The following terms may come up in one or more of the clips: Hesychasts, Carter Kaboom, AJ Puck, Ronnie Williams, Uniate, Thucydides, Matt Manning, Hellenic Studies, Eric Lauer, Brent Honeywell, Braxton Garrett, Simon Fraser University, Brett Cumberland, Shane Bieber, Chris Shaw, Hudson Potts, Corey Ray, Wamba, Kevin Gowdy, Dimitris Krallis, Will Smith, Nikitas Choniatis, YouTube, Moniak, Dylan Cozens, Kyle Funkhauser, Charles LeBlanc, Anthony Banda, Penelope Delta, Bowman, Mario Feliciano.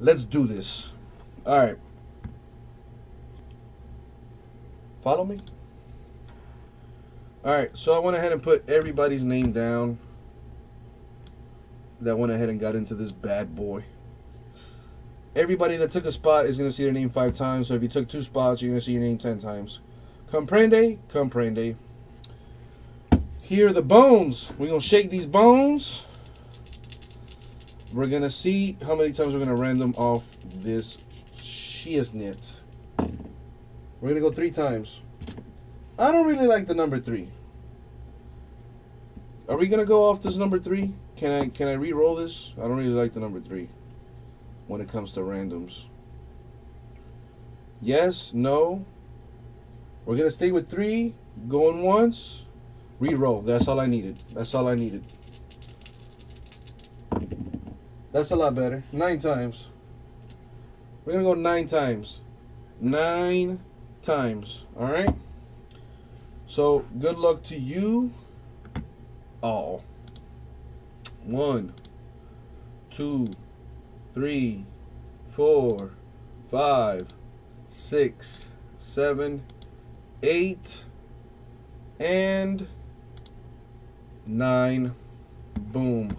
Let's do this. All right. Follow me? All right, so I went ahead and put everybody's name down that went ahead and got into this bad boy. Everybody that took a spot is going to see their name 5 times. So if you took 2 spots, you're going to see your name 10 times. Comprende? Comprende. Here are the bones. We're going to shake these bones. We're going to see how many times we're going to random off this shiznit. We're going to go 3 times. I don't really like the number 3. Are we going to go off this number 3? Can I re-roll this? I don't really like the number 3 when it comes to randoms. Yes, no. We're going to stay with 3. Going once. Re-roll. That's all I needed. That's all I needed. That's a lot better. 9 times. We're going to go 9 times. 9 times. All right? So, good luck to you all. 1, 2, 3, 4, 5, 6, 7, 8, and 9. Boom.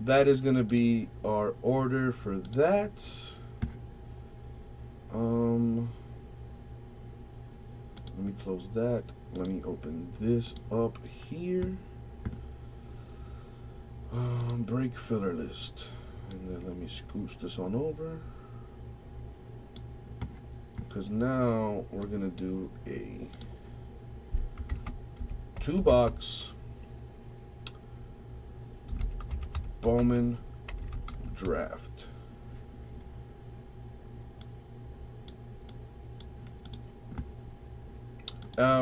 That is going to be our order for that. Let me close that. Let me open this up here. Break filler list. And then let me scooch this on over. Because now we're going to do a 2-box Bowman draft.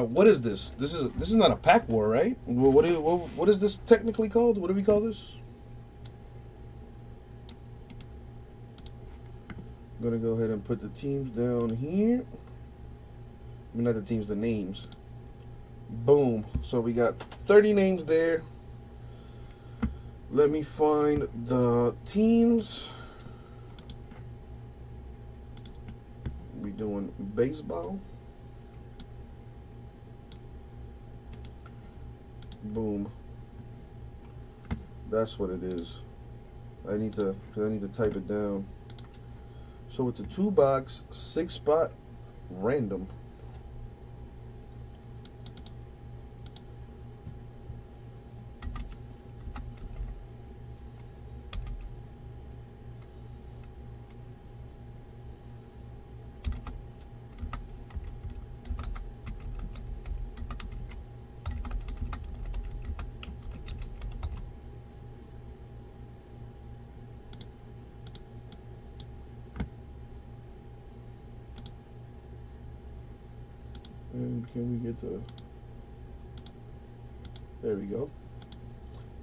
What is this? This is not a pack war, right? What is this technically called? What do we call this? I'm gonna go ahead and put the teams down here. I mean, not the teams, the names. Boom. So we got 30 names there. Let me find the teams. We doing baseball. Boom. That's what it is. I need to type it down. So it's a 2-box, 6-spot random. And can we get the, there we go.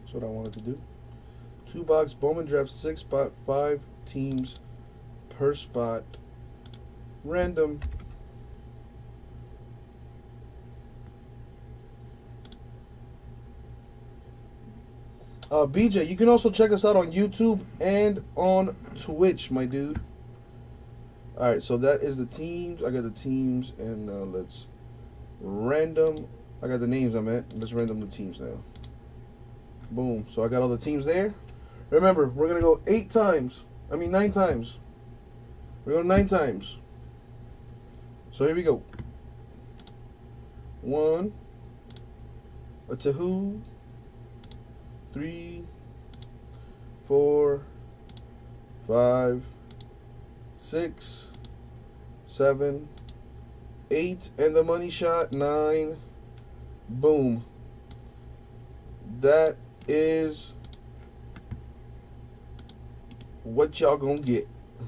That's what I wanted to do. 2-box Bowman draft, 6-spot, 5 teams per spot, random. BJ, you can also check us out on YouTube and on Twitch, my dude. All right, so that is the teams. I got the teams, and now let's random. I got the names, I'm at. Let's random the teams now. Boom. So I got all the teams there. Remember, we're going to go 8 times. I mean, 9 times. We're going 9 times. So here we go. 1, a 2, 3, 4, 5, 6, 7, 8, and the money shot, 9. Boom. That is what y'all gonna get.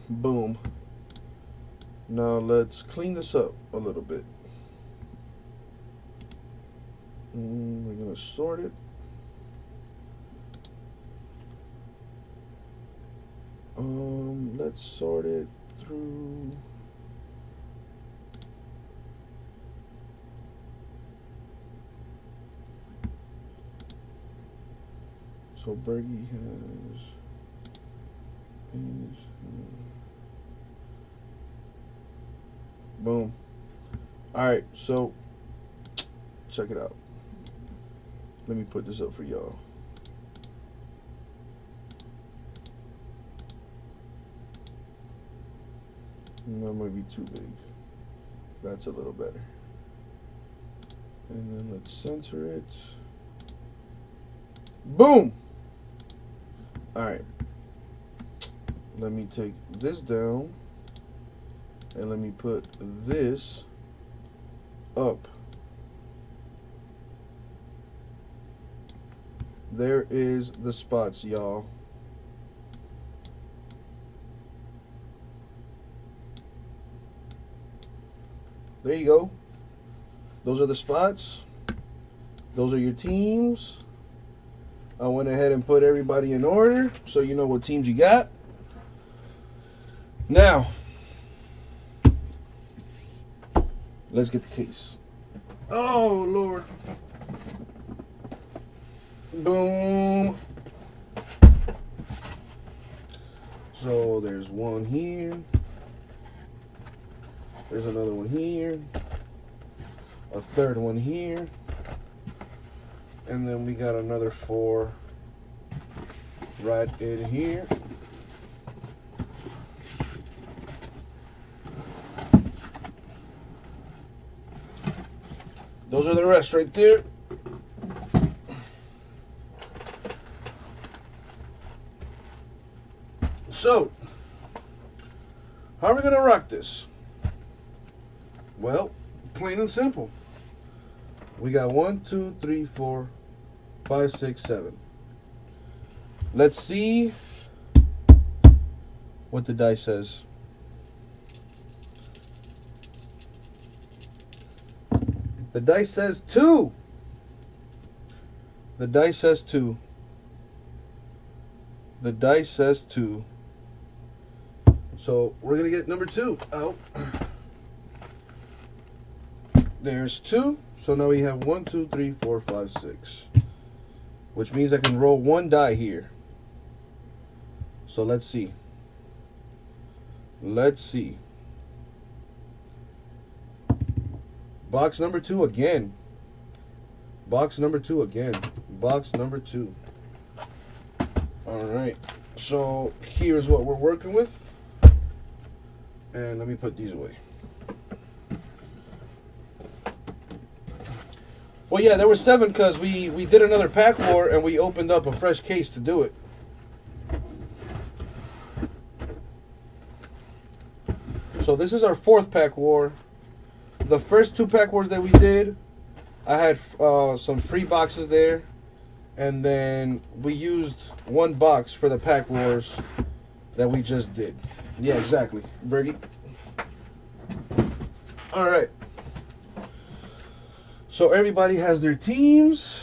Boom. Now let's clean this up a little bit. We're gonna sort it. Let's sort it through. So Bergie has Boom. All right, so check it out. Let me put this up for y'all. That might be too big. That's a little better. And then let's center it. Boom! All right. Let me take this down. And let me put this up. There is the spots, y'all. There you go. Those are the spots. Those are your teams. I went ahead and put everybody in order so you know what teams you got. Now, let's get the case. Oh, Lord. Boom. So there's one here. There's another one here. A third one here. And then we got another four right in here. Those are the rest right there. So, how are we gonna rock this? Well, plain and simple. We got 1, 2, 3, 4, 5, 6, 7. Let's see what the dice says. The dice says 2. The dice says 2. The dice says 2. So we're going to get number 2 out. There's 2. So now we have 1, 2, 3, 4, 5, 6. Which means I can roll one die here. So let's see. Let's see. Box number 2 again. Box number 2 again. Box number 2. All right. So here's what we're working with. And let me put these away. Well, yeah, there were 7 because we did another pack war and we opened up a fresh case to do it. So this is our 4th pack war. The first 2 pack wars that we did, I had some free boxes there, and then we used one box for the pack wars that we just did. Yeah, exactly, Bergie. All right. So everybody has their teams.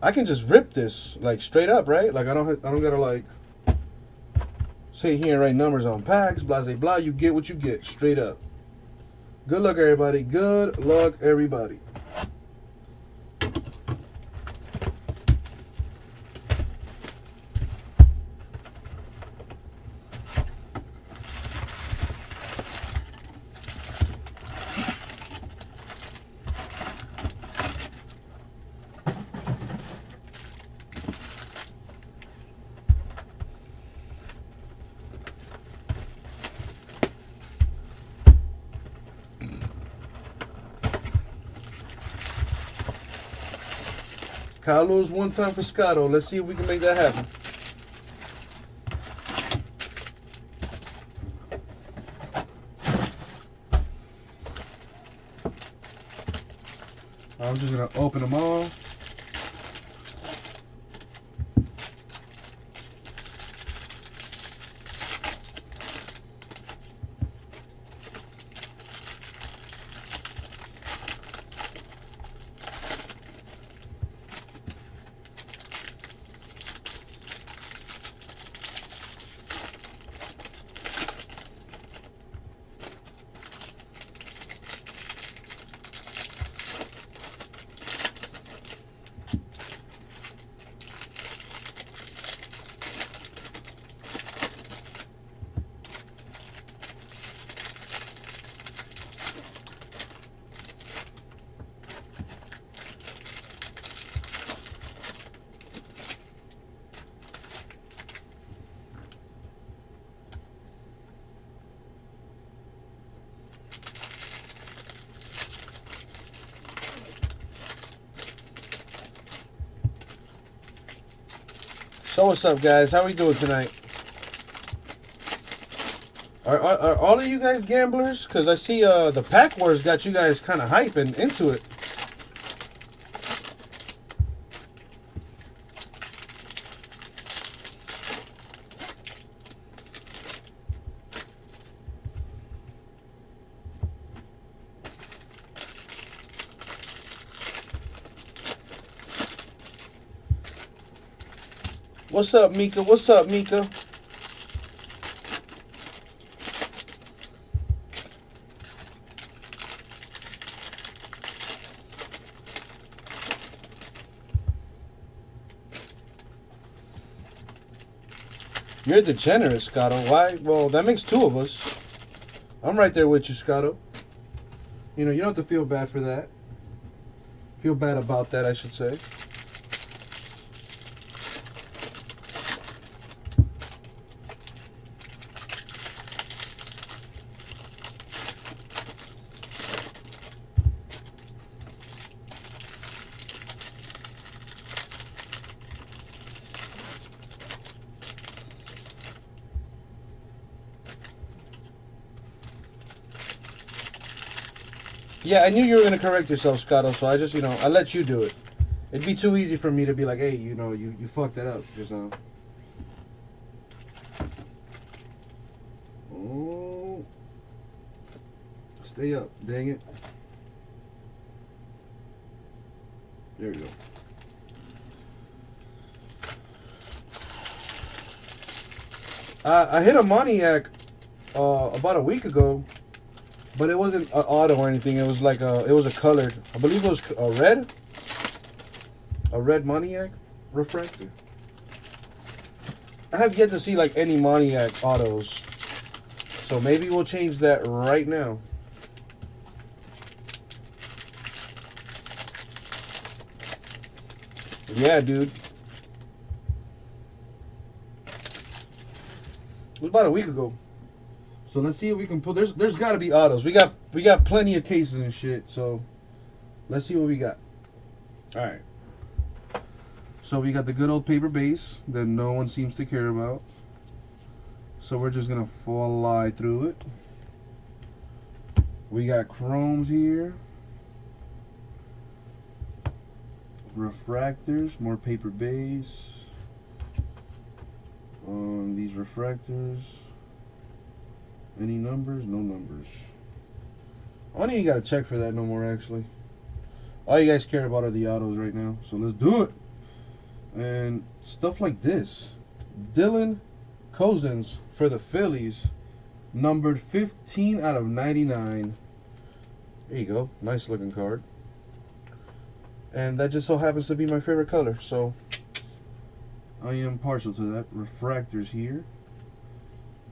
I can just rip this like straight up, right? Like I don't gotta like sit here and write numbers on packs, blah blah blah. You get what you get straight up. Good luck, everybody. Good luck, everybody. Kyle lose one time for Scotto. Let's see if we can make that happen. I'm just going to open them all. So what's up, guys? How are we doing tonight? Are all of you guys gamblers? Because I see the Pack Wars got you guys kind of hype and into it. What's up, Mika? What's up, Mika? You're degenerate, Scotto. Why? Well, that makes two of us. I'm right there with you, Scotto. You know, you don't have to feel bad for that. Feel bad about that, I should say. Yeah, I knew you were going to correct yourself, Scotto, so I just, you know, I let you do it. It'd be too easy for me to be like, hey, you know, you fucked that up just now. Oh. Stay up, dang it. There you go. I hit a Moniak about a week ago. But it wasn't an auto or anything. It was like it was a colored. I believe it was a red. A red Moniak refractor. I have yet to see like any Moniak autos. So maybe we'll change that right now. Yeah, dude. It was about a week ago. So let's see if we can pull. There's got to be autos. We got plenty of cases and shit. So let's see what we got. All right. So we got the good old paper base that no one seems to care about. So we're just gonna fly through it. We got chromes here. Refractors, more paper base. These refractors. Any numbers? No numbers. I don't even got to check for that no more, actually. All you guys care about are the autos right now, so let's do it. And stuff like this. Dylan Cozens for the Phillies, numbered 15 out of 99. There you go. Nice looking card. And that just so happens to be my favorite color, so I am partial to that. Refractors here.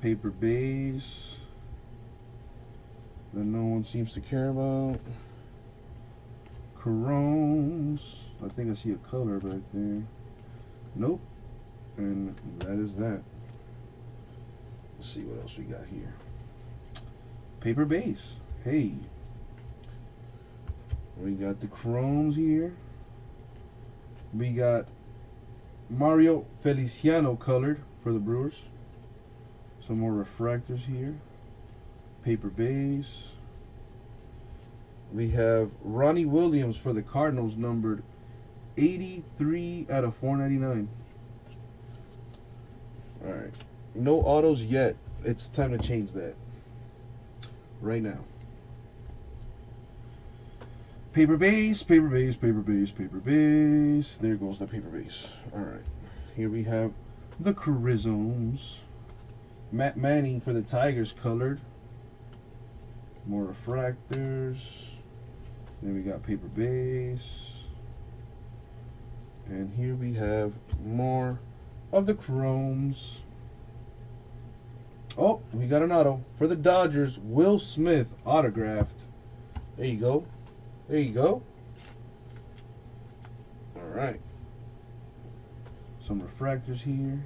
Paper base that no one seems to care about. Chromes. I think I see a color back there. Nope. And that is that. Let's see what else we got here. Paper base. Hey. We got the chromes here. We got Mario Feliciano colored for the Brewers. Some more refractors here. Paper base. We have Ronnie Williams for the Cardinals, numbered 83 out of 499. All right. No autos yet. It's time to change that. Right now. Paper base, paper base, paper base, paper base. There goes the paper base. All right. Here we have the Charizons. Matt Manning for the Tigers colored. More refractors. Then we got paper base. And here we have more of the chromes. Oh, we got an auto for the Dodgers. Will Smith autographed. There you go. There you go. All right. Some refractors here.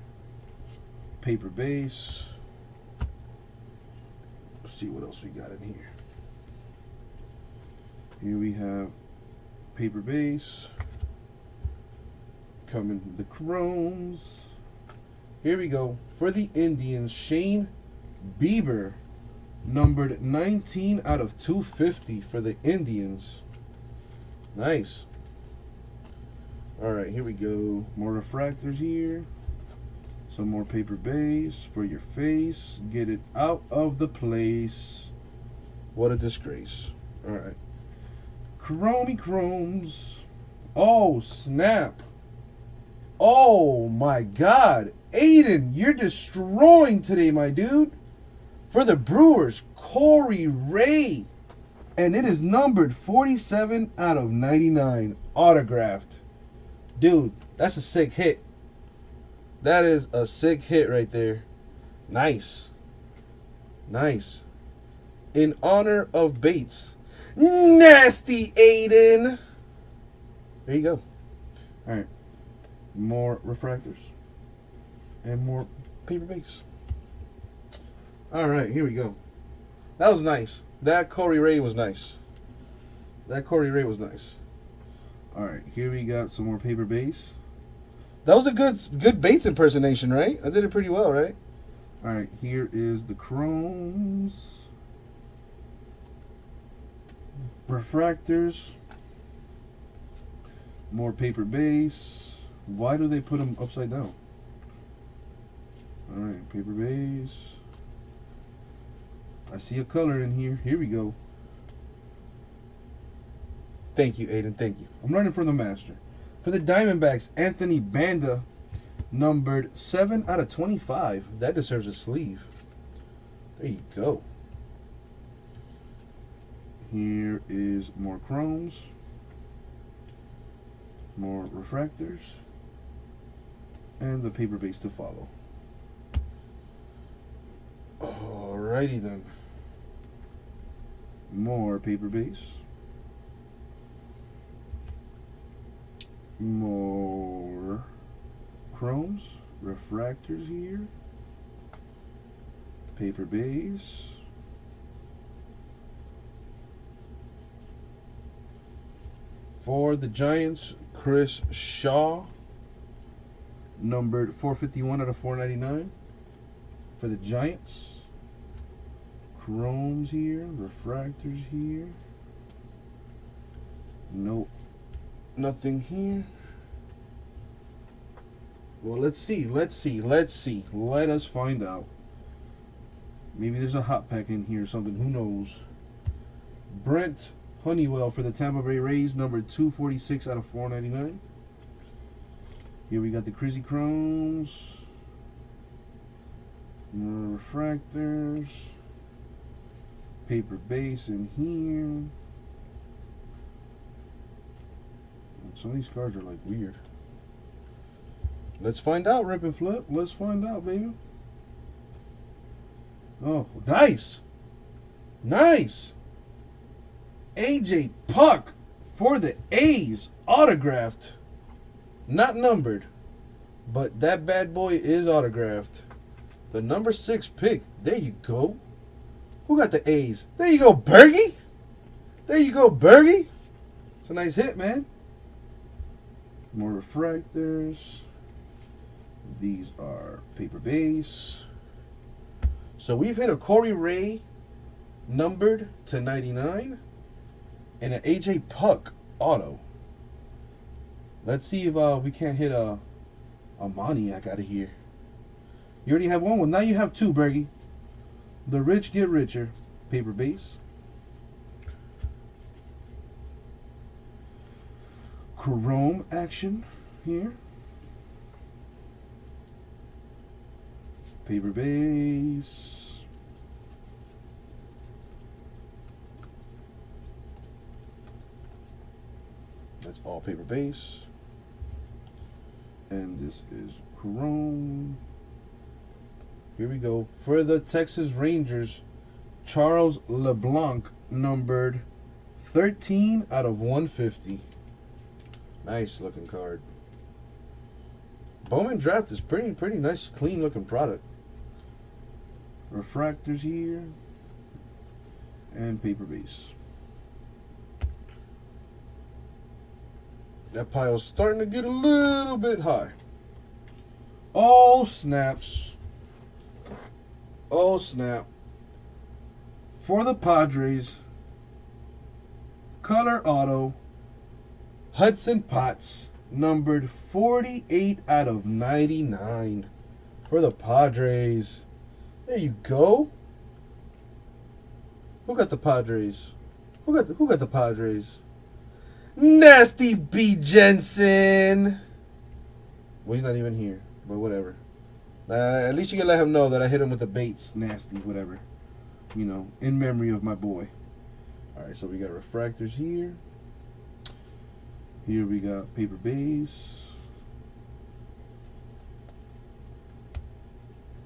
Paper base. See what else we got in here. Here we have paper base. Coming the chromes. Here we go. For the Indians, Shane Bieber, numbered 19 out of 250 for the Indians. Nice. All right, here we go. More refractors here. Some more paper base for your face. Get it out of the place. What a disgrace. All right. Chromey Chromes. Oh, snap. Oh, my God. Aiden, you're destroying today, my dude. For the Brewers, Corey Ray. And it is numbered 47 out of 99. Autographed. Dude, that's a sick hit. That is a sick hit right there. Nice. Nice. In honor of Bates. Nasty Aiden. There you go. All right. More refractors. And more paper base. All right. Here we go. That was nice. That Corey Ray was nice. That Corey Ray was nice. All right. Here we got some more paper base. That was a good Bates impersonation, right? I did it pretty well, right? All right, here is the Chromes. Refractors. More paper base. Why do they put them upside down? All right, paper base. I see a color in here. Here we go. Thank you, Aiden. Thank you. I'm learning from the master. For the Diamondbacks, Anthony Banda, numbered 7 out of 25. That deserves a sleeve. There you go. Here is more chromes. More refractors. And the paper base to follow. Alrighty then. More paper base. More chromes, refractors here, paper base, for the Giants, Chris Shaw, numbered 451 out of 499, for the Giants, chromes here, refractors here, nope. Nothing here. Well, let's see. Let's see. Let's see. Let us find out. Maybe there's a hot pack in here or something. Who knows? Brent Honeywell for the Tampa Bay Rays, number 246 out of 499. Here we got the Crazy Chromes. More refractors. Paper base in here. Some of these cards are like weird. Let's find out, Rip and Flip. Let's find out, baby. Oh, nice. Nice. AJ Puck for the A's. Autographed. Not numbered. But that bad boy is autographed. The number 6 pick. There you go. Who got the A's? There you go, Bergie. There you go, Bergie. It's a nice hit, man. More refractors. These are paper base. So we've hit a Corey Ray numbered to 99 and an AJ Puck auto. Let's see if we can't hit a Moniak out of here. You already have one. Well, now you have two, Bergie. The rich get richer. Paper base. Chrome action here. Paper base. That's all paper base. And this is chrome. Here we go. For the Texas Rangers, Charles LeBlanc, numbered 13 out of 150. Nice looking card. Bowman Draft is pretty nice, clean looking product. Refractors here. And paper base. That pile's starting to get a little bit high. Oh, snaps. Oh, snap. For the Padres, color auto, Hudson Potts, numbered 48 out of 99 for the Padres. There you go. Who got the Padres? Who got the Padres? Nasty B. Jensen. Well, he's not even here, but whatever. At least you can let him know that I hit him with the baits. Nasty, whatever. You know, in memory of my boy. All right, so we got refractors here. Here we got paper base.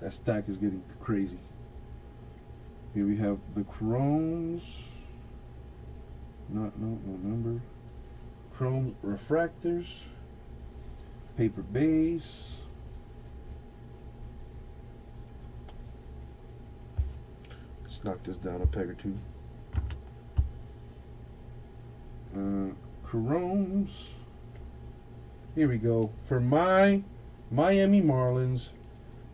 That stack is getting crazy. Here we have the Chromes. No number. Chrome refractors. Paper base. Let's knock this down a peg or two. Chromes. Here we go. For my Miami Marlins,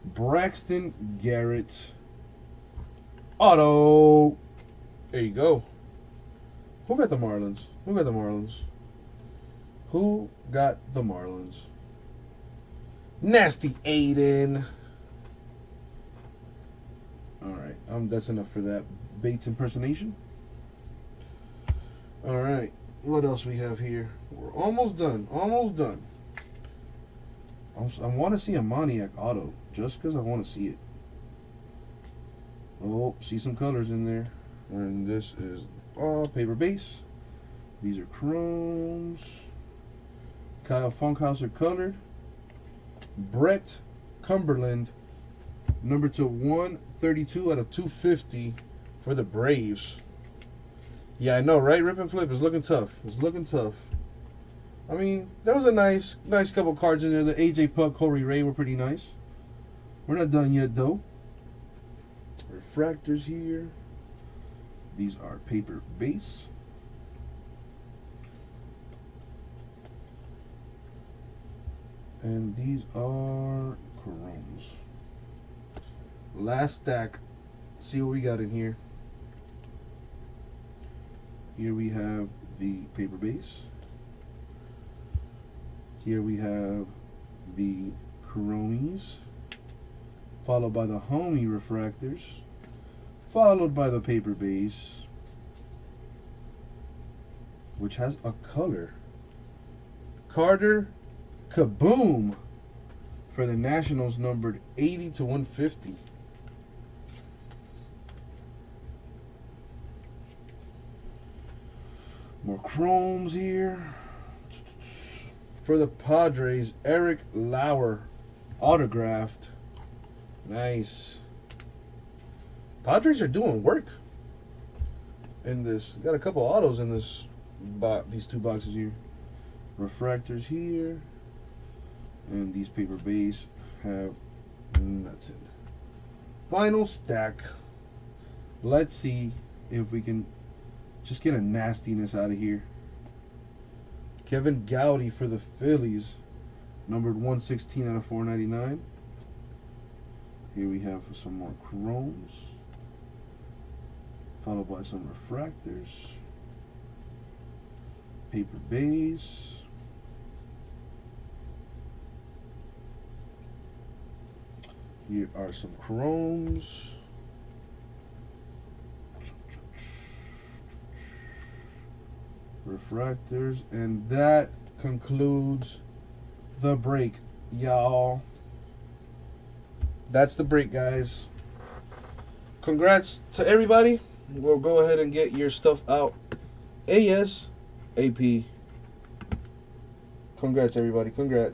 Braxton Garrett auto. There you go. Who got the Marlins? Who got the Marlins? Who got the Marlins? Nasty Aiden. All right, that's enough for that Bates impersonation. All right, what else we have here? We're almost done. Almost done. I want to see a Moniak auto just because I want to see it. Oh, see some colors in there. And this is all paper base. These are Chromes. Kyle Funkhauser colored. Brett Cumberland, number to 132 out of 250 for the Braves. Yeah, I know, right? Rip and flip is looking tough. It's looking tough. I mean, there was a nice couple cards in there. The AJ Puck, Corey Ray were pretty nice. We're not done yet, though. Refractors here. These are paper base. And these are Chromes. Last stack. See what we got in here. Here we have the paper base. Here we have the Chromies, followed by the homie refractors, followed by the paper base, which has a color. Carter Kaboom for the Nationals, numbered 80 to 150. More Chromes here. For the Padres, Eric Lauer, autographed. Nice. Padres are doing work in this. Got a couple autos in this these two boxes here. Refractors here. And these paper base have nuts in. Final stack. Let's see if we can just get a nastiness out of here. Kevin Gowdy for the Phillies, numbered 116 out of 499. Here we have some more Chromes, followed by some refractors, paper base, here are some Chromes, refractors, and that concludes the break, y'all. That's the break, guys. Congrats to everybody. We'll go ahead and get your stuff out ASAP. Congrats, everybody. Congrats.